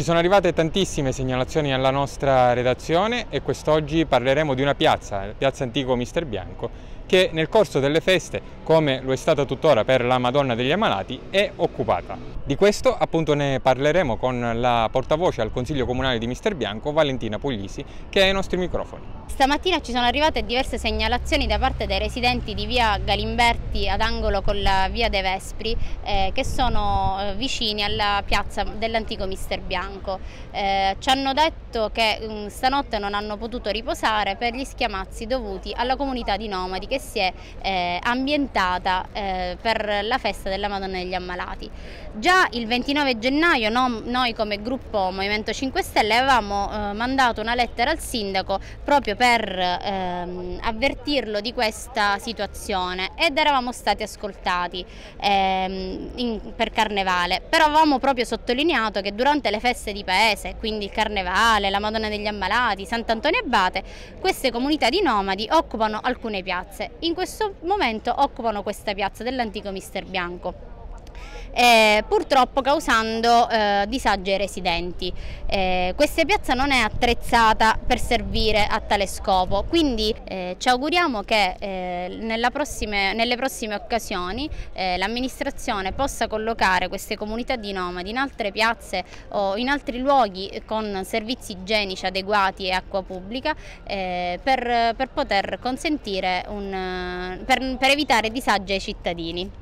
Ci sono arrivate tantissime segnalazioni alla nostra redazione e quest'oggi parleremo di una piazza, la Piazza Antica Misterbianco, che nel corso delle feste, come lo è stata tuttora per la Madonna degli Ammalati, è occupata. Di questo appunto ne parleremo con la portavoce al Consiglio Comunale di Misterbianco, Valentina Puglisi, che è ai nostri microfoni. Stamattina ci sono arrivate diverse segnalazioni da parte dei residenti di via Galimberti ad angolo con la via De Vespri, che sono vicini alla piazza dell'Antico Misterbianco. Ci hanno detto che stanotte non hanno potuto riposare per gli schiamazzi dovuti alla comunità di nomadi che si è ambientata per la festa della Madonna degli Ammalati. Già il 29 gennaio noi come gruppo Movimento 5 Stelle avevamo mandato una lettera al sindaco proprio per avvertirlo di questa situazione ed eravamo stati ascoltati per Carnevale, però avevamo proprio sottolineato che durante le feste di paese, quindi il Carnevale, la Madonna degli Ammalati, Sant'Antonio Abate, queste comunità di nomadi occupano alcune piazze. In questo momento occupano questa piazza dell'Antico Misterbianco, purtroppo causando disagi ai residenti. Questa piazza non è attrezzata per servire a tale scopo, quindi ci auguriamo che nelle prossime occasioni l'amministrazione possa collocare queste comunità di nomadi in altre piazze o in altri luoghi con servizi igienici adeguati e acqua pubblica per evitare disagi ai cittadini.